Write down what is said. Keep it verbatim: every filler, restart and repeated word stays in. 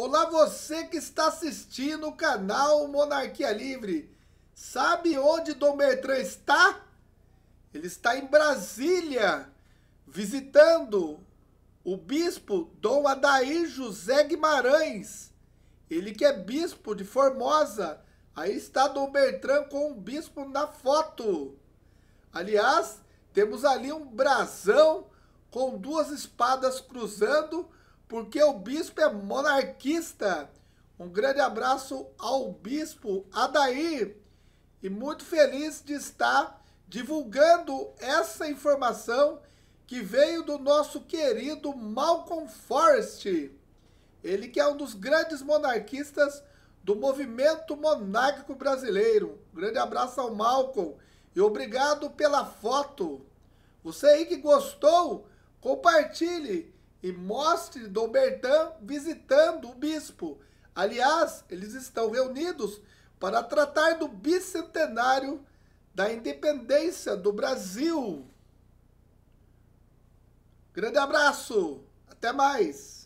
Olá, você que está assistindo o canal Monarquia Livre. Sabe onde Dom Bertrand está? Ele está em Brasília, visitando o bispo Dom Adair José Guimarães. Ele que é bispo de Formosa. Aí está Dom Bertrand com o bispo na foto. Aliás, temos ali um brasão com duas espadas cruzando, porque o bispo é monarquista. Um grande abraço ao bispo Adair. E muito feliz de estar divulgando essa informação que veio do nosso querido Malcolm Forrest. Ele que é um dos grandes monarquistas do movimento monárquico brasileiro. Um grande abraço ao Malcolm e obrigado pela foto. Você aí que gostou, compartilhe e mostre Dom Bertrand visitando o bispo. Aliás, eles estão reunidos para tratar do bicentenário da independência do Brasil. Grande abraço, até mais!